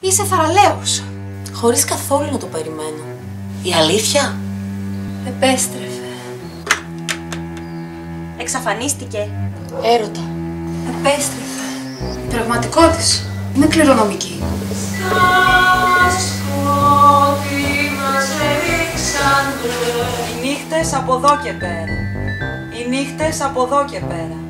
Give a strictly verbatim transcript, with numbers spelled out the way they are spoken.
Είσαι θαραλέος. Χωρίς καθόλου να το περιμένω. Η αλήθεια επέστρεφε. Εξαφανίστηκε. Έρωτα. Επέστρεφε. Η πραγματικότητα είναι κληρονομική. Οι νύχτες από εδώ και πέρα. Οι νύχτες από εδώ και πέρα.